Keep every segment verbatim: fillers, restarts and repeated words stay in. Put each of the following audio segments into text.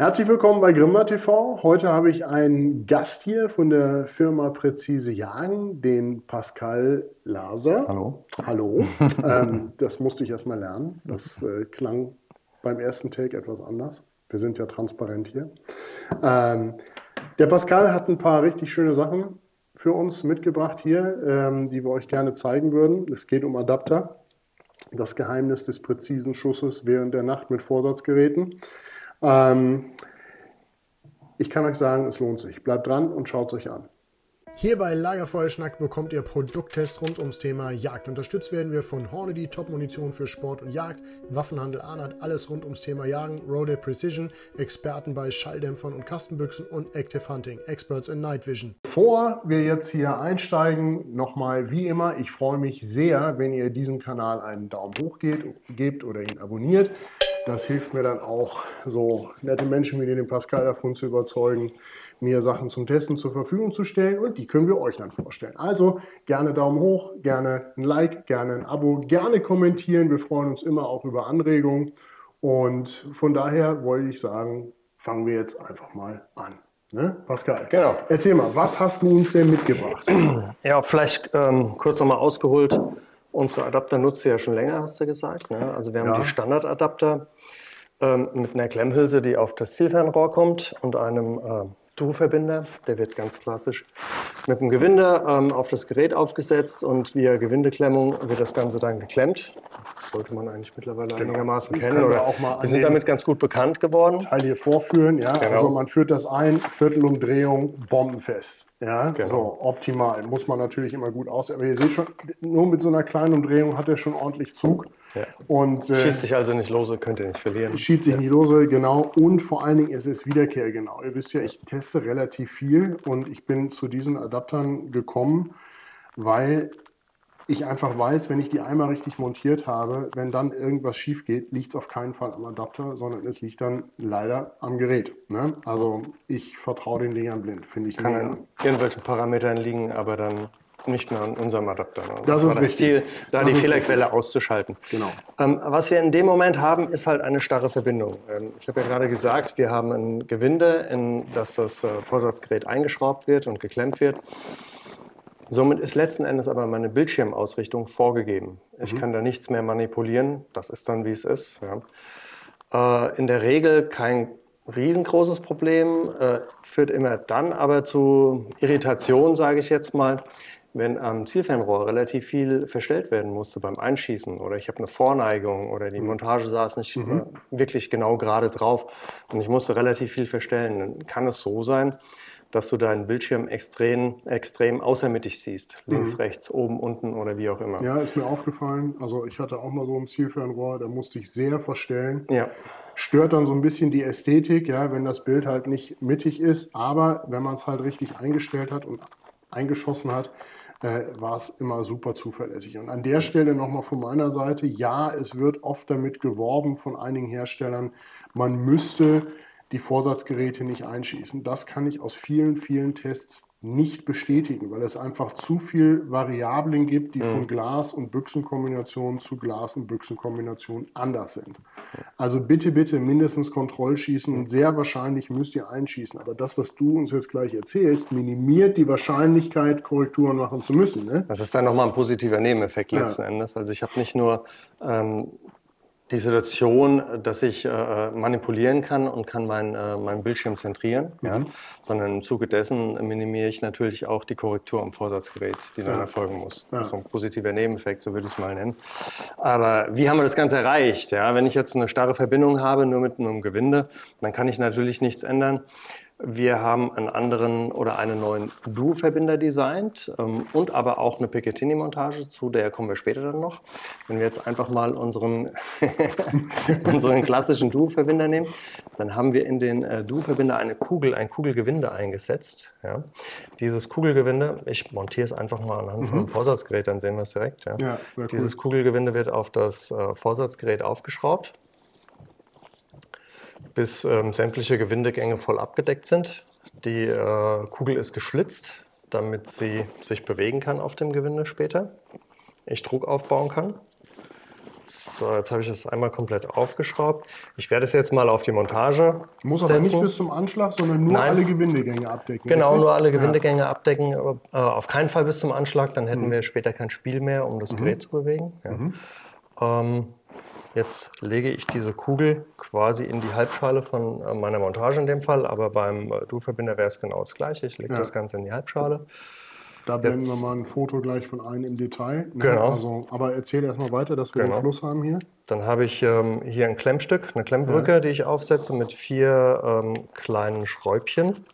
Herzlich willkommen bei Grimma T V. Heute habe ich einen Gast hier von der Firma Präzise Jagen, den Pascal Laser. Hallo. Hallo. ähm, das musste ich erstmal lernen. Das äh, klang beim ersten Take etwas anders. Wir sind ja transparent hier. Ähm, der Pascal hat ein paar richtig schöne Sachen für uns mitgebracht hier, ähm, die wir euch gerne zeigen würden. Es geht um Adapter. Das Geheimnis des präzisen Schusses während der Nacht mit Vorsatzgeräten. Ähm, ich kann euch sagen, es lohnt sich. Bleibt dran und schaut es euch an. Hier bei Lagerfeuerschnack bekommt ihr Produkttests rund ums Thema Jagd. Unterstützt werden wir von Hornady, Top-Munition für Sport und Jagd, Waffenhandel Ahnert, alles rund ums Thema Jagen, Rode Precision, Experten bei Schalldämpfern und Kastenbüchsen und Active Hunting, Experts in Night Vision. Bevor wir jetzt hier einsteigen, nochmal wie immer, ich freue mich sehr, wenn ihr diesem Kanal einen Daumen hoch geht, gebt oder ihn abonniert. Das hilft mir dann auch, so nette Menschen wie den Pascal davon zu überzeugen, mir Sachen zum Testen zur Verfügung zu stellen, und die können wir euch dann vorstellen. Also gerne Daumen hoch, gerne ein Like, gerne ein Abo, gerne kommentieren. Wir freuen uns immer auch über Anregungen, und von daher wollte ich sagen, fangen wir jetzt einfach mal an. Ne? Pascal, genau. Erzähl mal, was hast du uns denn mitgebracht? Ja, vielleicht ähm, kurz nochmal ausgeholt. Unsere Adapter nutzt du ja schon länger, hast du gesagt. Ne? Also wir haben ja die Standardadapter ähm, mit einer Klemmhülse, die auf das Zielfernrohr kommt, und einem äh, Du-Verbinder. Der wird ganz klassisch mit dem Gewinde ähm, auf das Gerät aufgesetzt, und via Gewindeklemmung wird das Ganze dann geklemmt. Das sollte man eigentlich mittlerweile genau. einigermaßen kennen. Oder wir auch mal wir sind damit ganz gut bekannt geworden. Teil hier vorführen, ja. Genau. Also man führt das ein, Viertelumdrehung, bombenfest. Ja, genau. So optimal. Muss man natürlich immer gut aussehen. Aber ihr seht schon, nur mit so einer kleinen Umdrehung hat er schon ordentlich Zug. Ja. Und, äh, schießt sich also nicht lose, könnt ihr nicht verlieren. Schießt sich ja. nicht lose, genau. Und vor allen Dingen, es ist wiederkehrgenau. Ihr wisst ja, ich teste relativ viel, und ich bin zu diesen Adaptern gekommen, weil ich einfach weiß, wenn ich die einmal richtig montiert habe, wenn dann irgendwas schief geht, liegt es auf keinen Fall am Adapter, sondern es liegt dann leider am Gerät. Ne? Also ich vertraue den Dingern blind, finde ich. Kann an irgendwelchen Parametern liegen, aber dann nicht mehr an unserem Adapter. Ne? Das, das ist war das Ziel, da das die Fehlerquelle richtig. auszuschalten. Genau. Ähm, was wir in dem Moment haben, ist halt eine starre Verbindung. Ähm, ich habe ja gerade gesagt, wir haben ein Gewinde, in das das äh, Vorsatzgerät eingeschraubt wird und geklemmt wird. Somit ist letzten Endes aber meine Bildschirmausrichtung vorgegeben. Ich mhm. kann da nichts mehr manipulieren. Das ist dann, wie es ist. Ja. Äh, in der Regel kein riesengroßes Problem. Äh, führt immer dann aber zu Irritation, sage ich jetzt mal, wenn am Zielfernrohr relativ viel verstellt werden musste beim Einschießen, oder ich habe eine Vorneigung, oder die Montage saß nicht mhm. wirklich genau gerade drauf und ich musste relativ viel verstellen. Dann kann es so sein, dass du deinen Bildschirm extrem, extrem außermittig siehst. Links, mhm. rechts, oben, unten oder wie auch immer. Ja, ist mir aufgefallen. Also ich hatte auch mal so ein Zielfernrohr, da musste ich sehr verstellen. Ja. Stört dann so ein bisschen die Ästhetik, ja, wenn das Bild halt nicht mittig ist. Aber wenn man es halt richtig eingestellt hat und eingeschossen hat, äh, war es immer super zuverlässig. Und an der Stelle nochmal von meiner Seite, ja, es wird oft damit geworben von einigen Herstellern, man müsste die Vorsatzgeräte nicht einschießen. Das kann ich aus vielen, vielen Tests nicht bestätigen, weil es einfach zu viel Variablen gibt, die mhm. von Glas- und Büchsenkombinationen zu Glas- und Büchsenkombinationen anders sind. Also bitte, bitte mindestens Kontrollschießen, und sehr wahrscheinlich müsst ihr einschießen. Aber das, was du uns jetzt gleich erzählst, minimiert die Wahrscheinlichkeit, Korrekturen machen zu müssen. Ne? Das ist dann nochmal ein positiver Nebeneffekt letzten ja. Endes. Also ich habe nicht nur ähm die Situation, dass ich äh, manipulieren kann und kann meinen äh, mein Bildschirm zentrieren, mhm. ja, sondern im Zuge dessen minimiere ich natürlich auch die Korrektur am Vorsatzgerät, die dann ja. erfolgen muss. Ja. Das ist ein positiver Nebeneffekt, so würde ich es mal nennen. Aber wie haben wir das Ganze erreicht? Ja, wenn ich jetzt eine starre Verbindung habe, nur mit einem Gewinde, dann kann ich natürlich nichts ändern. Wir haben einen anderen oder einen neuen Du-Verbinder designt ähm, und aber auch eine Picatinny-Montage, zu der kommen wir später dann noch. Wenn wir jetzt einfach mal unseren, unseren klassischen Du-Verbinder nehmen, dann haben wir in den äh, Du-Verbinder eine Kugel, ein Kugelgewinde eingesetzt. Ja. Dieses Kugelgewinde, ich montiere es einfach mal anhand mhm. von einem Vorsatzgerät, dann sehen wir es direkt. Ja. Ja, cool. Dieses Kugelgewinde wird auf das äh, Vorsatzgerät aufgeschraubt, bis ähm, sämtliche Gewindegänge voll abgedeckt sind. Die äh, Kugel ist geschlitzt, damit sie sich bewegen kann auf dem Gewinde später. Ich Druck aufbauen kann. So, jetzt habe ich das einmal komplett aufgeschraubt. Ich werde es jetzt mal auf die Montage muss setzen. Aber nicht bis zum Anschlag, sondern nur Nein. alle Gewindegänge abdecken. Genau, richtig? Nur alle Gewindegänge ja. abdecken. Aber, äh, auf keinen Fall bis zum Anschlag, dann hätten mhm. wir später kein Spiel mehr, um das mhm. Gerät zu bewegen. Ja. Mhm. Ähm, jetzt lege ich diese Kugel quasi in die Halbschale von äh, meiner Montage in dem Fall. Aber beim äh, Duhlverbinder wäre es genau das Gleiche. Ich lege ja. das Ganze in die Halbschale. Da blenden wir mal ein Foto gleich von einem im Detail. Ne? Genau. Also, aber erzähl erstmal weiter, dass wir genau. den Fluss haben hier. Dann habe ich ähm, hier ein Klemmstück, eine Klemmbrücke, ja. die ich aufsetze mit vier ähm, kleinen Schräubchen.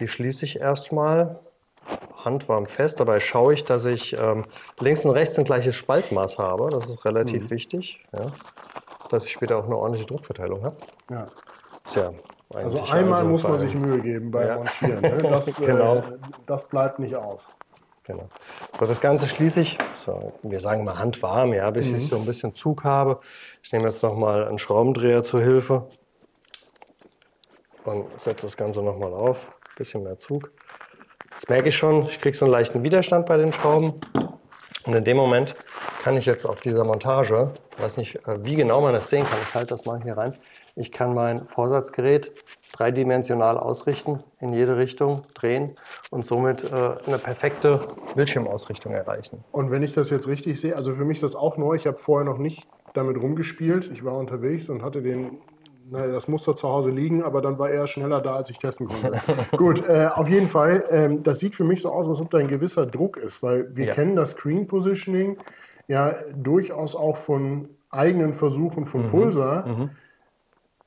Die schließe ich erstmal handwarm fest. Dabei schaue ich, dass ich ähm, links und rechts ein gleiches Spaltmaß habe. Das ist relativ mhm. wichtig, ja? Dass ich später auch eine ordentliche Druckverteilung habe. Ja. Tja. Also einmal also muss man bei, sich Mühe geben beim ja. Montieren. Ne? Das, genau. äh, das bleibt nicht aus. Genau. So, das Ganze schließe ich, so, wir sagen mal handwarm, ja, bis mhm. ich so ein bisschen Zug habe. Ich nehme jetzt nochmal einen Schraubendreher zur Hilfe und setze das Ganze nochmal auf. Ein bisschen mehr Zug. Jetzt merke ich schon, ich kriege so einen leichten Widerstand bei den Schrauben. Und in dem Moment kann ich jetzt auf dieser Montage, ich weiß nicht, wie genau man das sehen kann, ich halte das mal hier rein, ich kann mein Vorsatzgerät dreidimensional ausrichten, in jede Richtung drehen und somit äh, eine perfekte Bildschirmausrichtung erreichen. Und wenn ich das jetzt richtig sehe, also für mich ist das auch neu, ich habe vorher noch nicht damit rumgespielt, ich war unterwegs und hatte den... Naja, das Muster zu Hause liegen, aber dann war er schneller da, als ich testen konnte. Gut, äh, auf jeden Fall, ähm, das sieht für mich so aus, als ob da ein gewisser Druck ist, weil wir ja. kennen das Screen Positioning ja durchaus auch von eigenen Versuchen von mhm. Pulsar. Mhm.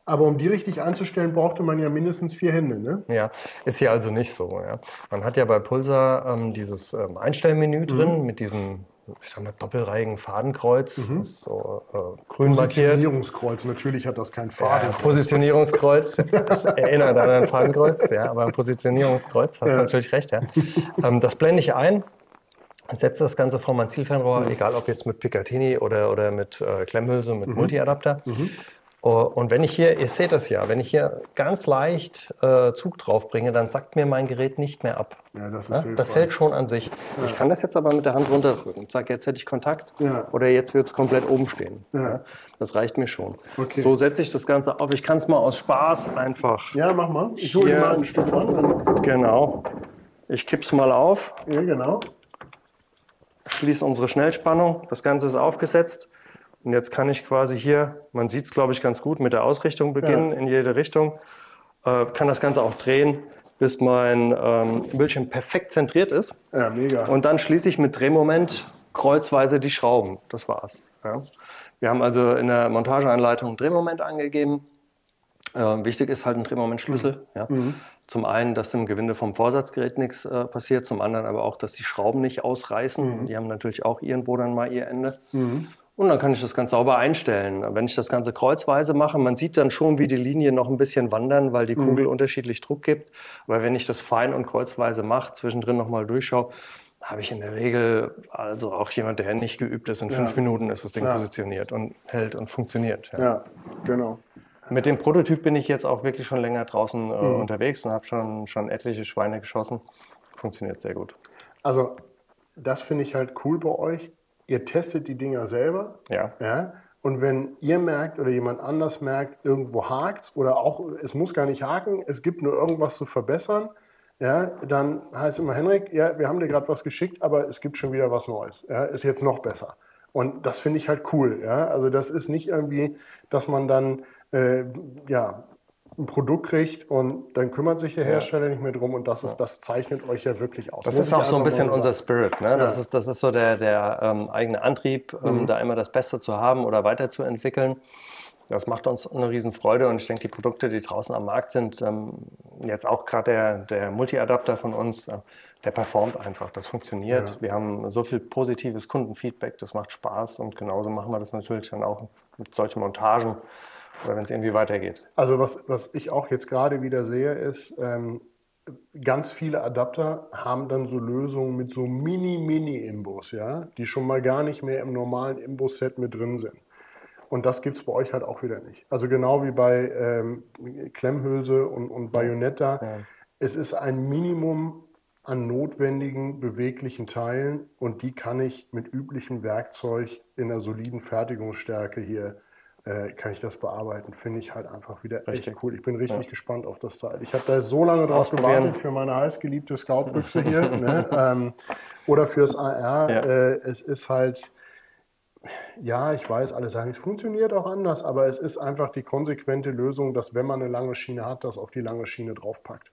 Aber um die richtig anzustellen, brauchte man ja mindestens vier Hände, ne? Ja, ist hier also nicht so. Ja. Man hat ja bei Pulsar ähm, dieses ähm, Einstellmenü mhm. drin mit diesem... ich sag mal, doppelreihigen Fadenkreuz, mhm. das ist so äh, grün markiert. Positionierungskreuz, natürlich hat das kein Fadenkreuz. Ja, Positionierungskreuz, ich erinnere an ein Fadenkreuz, ja, aber ein Positionierungskreuz, hast ja. du natürlich recht, ja. Ähm, das blende ich ein, setze das Ganze vor mein Zielfernrohr, mhm. egal ob jetzt mit Picatinny oder, oder mit äh, Klemmhülse, mit mhm. Multiadapter. Mhm. Und wenn ich hier, ihr seht das ja, wenn ich hier ganz leicht äh, Zug drauf bringe, dann sackt mir mein Gerät nicht mehr ab. Ja, das, ist ja? das hält schon an sich. Ja. Ich kann das jetzt aber mit der Hand runterdrücken und sage, jetzt hätte ich Kontakt ja. oder jetzt wird es komplett oben stehen. Ja. Ja? Das reicht mir schon. Okay. So setze ich das Ganze auf. Ich kann es mal aus Spaß einfach. Ja, mach mal. Ich hole mal ein Stück ran. Genau. Ich kipp's mal auf. Ja, genau. Schließe unsere Schnellspannung. Das Ganze ist aufgesetzt. Und jetzt kann ich quasi hier, man sieht es glaube ich ganz gut, mit der Ausrichtung beginnen ja. in jede Richtung. Äh, kann das Ganze auch drehen, bis mein ähm, Bildschirm perfekt zentriert ist. Ja, mega. Und dann schließe ich mit Drehmoment kreuzweise die Schrauben. Das war's. Ja. Wir haben also in der Montageanleitung einen Drehmoment angegeben. Äh, wichtig ist halt ein Drehmomentschlüssel. Mhm. Ja. Mhm. Zum einen, dass dem Gewinde vom Vorsatzgerät nichts äh, passiert. Zum anderen aber auch, dass die Schrauben nicht ausreißen. Mhm. Die haben natürlich auch ihren Bodern mal ihr Ende. Mhm. Und dann kann ich das ganz sauber einstellen. Wenn ich das Ganze kreuzweise mache, man sieht dann schon, wie die Linien noch ein bisschen wandern, weil die Kugel mhm. unterschiedlich Druck gibt. Aber wenn ich das fein und kreuzweise mache, zwischendrin nochmal durchschaue, habe ich in der Regel, also auch jemand, der nicht geübt ist, in ja. fünf Minuten ist das Ding ja. positioniert und hält und funktioniert. Ja, ja, genau. Mit dem Prototyp bin ich jetzt auch wirklich schon länger draußen äh, mhm. unterwegs und habe schon, schon etliche Schweine geschossen. Funktioniert sehr gut. Also das finde ich halt cool bei euch. Ihr testet die Dinger selber ja. ja. Und wenn ihr merkt oder jemand anders merkt, irgendwo hakt es oder auch, es muss gar nicht haken, es gibt nur irgendwas zu verbessern, ja, dann heißt immer, Henrik, ja, wir haben dir gerade was geschickt, aber es gibt schon wieder was Neues. Ja, ist jetzt noch besser. Und das finde ich halt cool. Ja. Also das ist nicht irgendwie, dass man dann äh, ja, ein Produkt kriegt und dann kümmert sich der Hersteller ja. nicht mehr drum und das ist, das zeichnet euch ja wirklich aus. Das, das ist auch so ein bisschen unser Spirit, ne? Ja. Das ist, das ist so der, der ähm, eigene Antrieb, ähm, mhm. da immer das Beste zu haben oder weiterzuentwickeln. Das macht uns eine Riesenfreude und ich denke, die Produkte, die draußen am Markt sind, ähm, jetzt auch gerade der, der Multiadapter von uns, äh, der performt einfach, das funktioniert. Ja. Wir haben so viel positives Kundenfeedback, das macht Spaß und genauso machen wir das natürlich dann auch mit solchen Montagen. Oder wenn es irgendwie weitergeht. Also was, was ich auch jetzt gerade wieder sehe, ist, ähm, ganz viele Adapter haben dann so Lösungen mit so Mini-Mini-Imbus, ja, die schon mal gar nicht mehr im normalen Imbus-Set mit drin sind. Und das gibt es bei euch halt auch wieder nicht. Also genau wie bei ähm, Klemmhülse und, und Bayonetta. Ja. Es ist ein Minimum an notwendigen, beweglichen Teilen und die kann ich mit üblichem Werkzeug in einer soliden Fertigungsstärke hier, äh, kann ich das bearbeiten, finde ich halt einfach wieder richtig. Echt cool. Ich bin richtig ja. gespannt auf das Teil. Ich habe da so lange drauf gewartet für meine heißgeliebte Scout-Büchse hier ne? ähm, oder fürs A R. Ja. Äh, es ist halt, ja, ich weiß, alle sagen, es funktioniert auch anders, aber es ist einfach die konsequente Lösung, dass wenn man eine lange Schiene hat, das auf die lange Schiene draufpackt.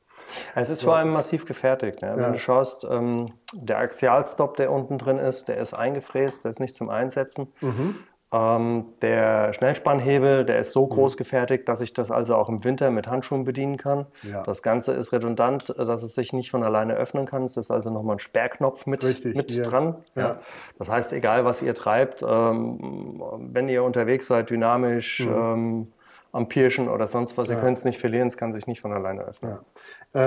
Es ist so. Vor allem massiv gefertigt. Ne? Wenn ja. du schaust, ähm, der Axialstop, der unten drin ist, der ist eingefräst, der ist nicht zum Einsetzen. Mhm. Ähm, der Schnellspannhebel, der ist so mhm. groß gefertigt, dass ich das also auch im Winter mit Handschuhen bedienen kann. Ja. Das Ganze ist redundant, dass es sich nicht von alleine öffnen kann. Es ist also nochmal ein Sperrknopf mit, Richtig, mit ja. dran. Ja. Ja. Das heißt, egal was ihr treibt, ähm, wenn ihr unterwegs seid, dynamisch, mhm. ähm, am Pirschen oder sonst was. Ja. Ihr könnt es nicht verlieren, es kann sich nicht von alleine öffnen. Ja.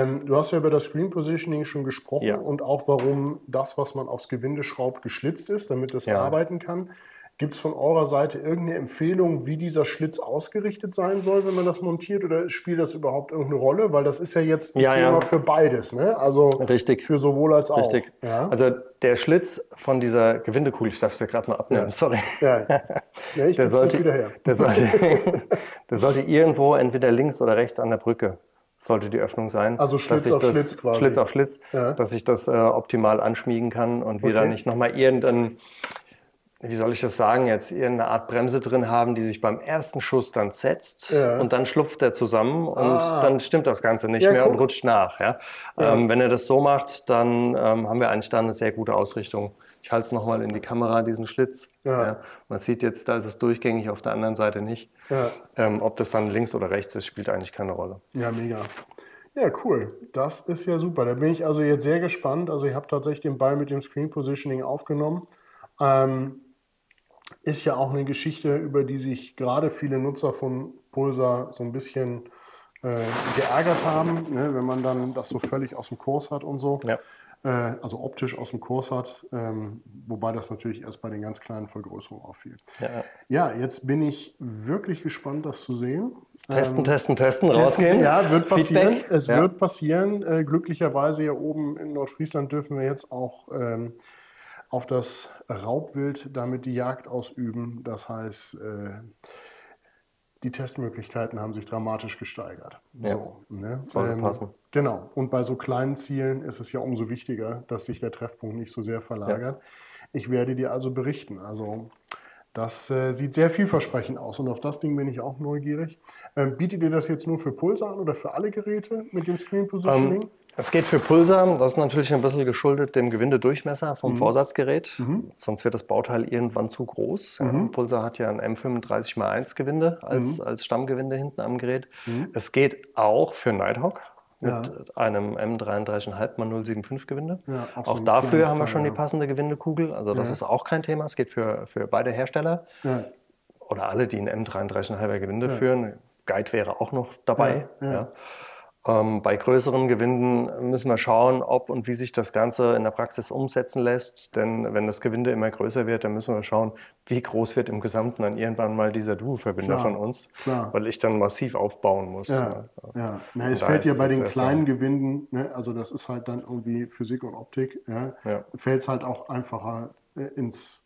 Ähm, du hast ja über das Screen Positioning schon gesprochen ja. und auch warum das, was man aufs Gewinde schraubt, geschlitzt ist, damit es ja. arbeiten kann. Gibt es von eurer Seite irgendeine Empfehlung, wie dieser Schlitz ausgerichtet sein soll, wenn man das montiert? Oder spielt das überhaupt irgendeine Rolle? Weil das ist ja jetzt ein ja, Thema ja. für beides, ne? Also Richtig. Für sowohl als auch. Richtig. Ja? Also der Schlitz von dieser Gewindekugel, ich darf es ja gerade mal abnehmen, ja. sorry. Ja. Ja, ich der, sollte, wieder her. Der, sollte, der sollte irgendwo entweder links oder rechts an der Brücke. Sollte die Öffnung sein. Also Schlitz auf das, Schlitz quasi. Schlitz auf Schlitz, ja. dass ich das äh, optimal anschmiegen kann und wir okay. da nicht nochmal irgendein... Wie soll ich das sagen jetzt, irgendeine Art Bremse drin haben, die sich beim ersten Schuss dann setzt ja. und dann schlupft er zusammen und ah. dann stimmt das Ganze nicht ja, mehr guck. Und rutscht nach. Ja? Ja. Ähm, wenn er das so macht, dann ähm, haben wir eigentlich da eine sehr gute Ausrichtung. Ich halte es nochmal in die Kamera, diesen Schlitz. Ja. Ja? Man sieht jetzt, da ist es durchgängig, auf der anderen Seite nicht. Ja. Ähm, ob das dann links oder rechts ist, spielt eigentlich keine Rolle. Ja, mega. Ja, cool. Das ist ja super. Da bin ich also jetzt sehr gespannt. Also ich habe tatsächlich den Ball mit dem Screen Positioning aufgenommen. Ähm, Ist ja auch eine Geschichte, über die sich gerade viele Nutzer von Pulsar so ein bisschen äh, geärgert haben, ne? Wenn man dann das so völlig aus dem Kurs hat und so. Ja. Äh, also optisch aus dem Kurs hat, ähm, wobei das natürlich erst bei den ganz kleinen Vergrößerungen auffiel. Ja, ja jetzt bin ich wirklich gespannt, das zu sehen. Testen, ähm, testen, testen, rausgehen. Ja, wird passieren. Feedback. Es ja. wird passieren. Äh, glücklicherweise hier oben in Nordfriesland dürfen wir jetzt auch... Ähm, auf das Raubwild damit die Jagd ausüben. Das heißt, die Testmöglichkeiten haben sich dramatisch gesteigert. Ja. So, ne? Sollte ähm, passen. Genau. Und bei so kleinen Zielen ist es ja umso wichtiger, dass sich der Treffpunkt nicht so sehr verlagert. Ja. Ich werde dir also berichten. Also das äh, sieht sehr vielversprechend aus und auf das Ding bin ich auch neugierig. Ähm, bietet ihr das jetzt nur für Pulsar an oder für alle Geräte mit dem Screen Positioning? Um. Es geht für Pulsar, das ist natürlich ein bisschen geschuldet dem Gewindedurchmesser vom mhm. Vorsatzgerät, mhm. sonst wird das Bauteil irgendwann zu groß. Mhm. Pulsar hat ja ein M fünfunddreißig mal eins Gewinde als, mhm. als Stammgewinde hinten am Gerät. Mhm. Es geht auch für Nighthawk mit ja. einem M dreiunddreißig Komma fünf mal null Komma fünfundsiebzig Gewinde. Ja, auch dafür haben wir schon ja. die passende Gewindekugel, also das ja. ist auch kein Thema, es geht für, für beide Hersteller ja. oder alle, die ein M dreiunddreißig Komma fünfer Gewinde ja. führen. Guide wäre auch noch dabei. Ja. Ja. Ja. Ähm, bei größeren Gewinden müssen wir schauen, ob und wie sich das Ganze in der Praxis umsetzen lässt. Denn wenn das Gewinde immer größer wird, dann müssen wir schauen, wie groß wird im Gesamten dann irgendwann mal dieser Duo-Verbinder von uns. Klar. Weil ich dann massiv aufbauen muss. Ja. Ja. Ja. Na, es fällt ja bei den kleinen Gewinden, ne? Also das ist halt dann irgendwie Physik und Optik, ja? Ja. Fällt es halt auch einfacher ins...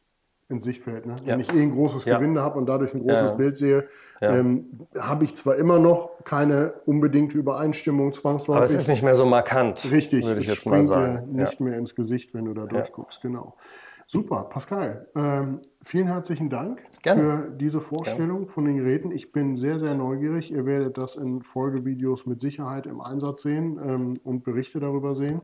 ins Sichtfeld. Ne? Wenn ja. ich eh ein großes ja. Gewinde habe und dadurch ein großes ja. Bild sehe, ja. ähm, habe ich zwar immer noch keine unbedingte Übereinstimmung zwangsläufig. Aber es ist nicht mehr so markant. Richtig, würde ich es jetzt mal sagen. Dir nicht ja. mehr ins Gesicht, wenn du da durchguckst. Ja. Genau. Super, Pascal. Ähm, vielen herzlichen Dank Gerne. Für diese Vorstellung Gerne. Von den Geräten. Ich bin sehr, sehr neugierig. Ihr werdet das in Folgevideos mit Sicherheit im Einsatz sehen ähm, und Berichte darüber sehen.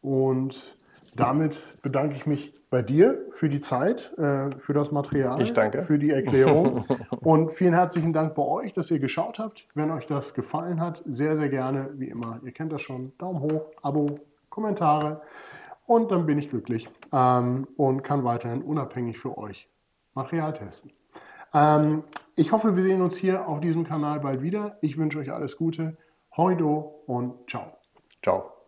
Und damit bedanke ich mich bei dir für die Zeit, für das Material, ich danke. Für die Erklärung und vielen herzlichen Dank bei euch, dass ihr geschaut habt. Wenn euch das gefallen hat, sehr, sehr gerne, wie immer, ihr kennt das schon, Daumen hoch, Abo, Kommentare und dann bin ich glücklich und kann weiterhin unabhängig für euch Material testen. Ich hoffe, wir sehen uns hier auf diesem Kanal bald wieder. Ich wünsche euch alles Gute, hoi do und ciao. Ciao.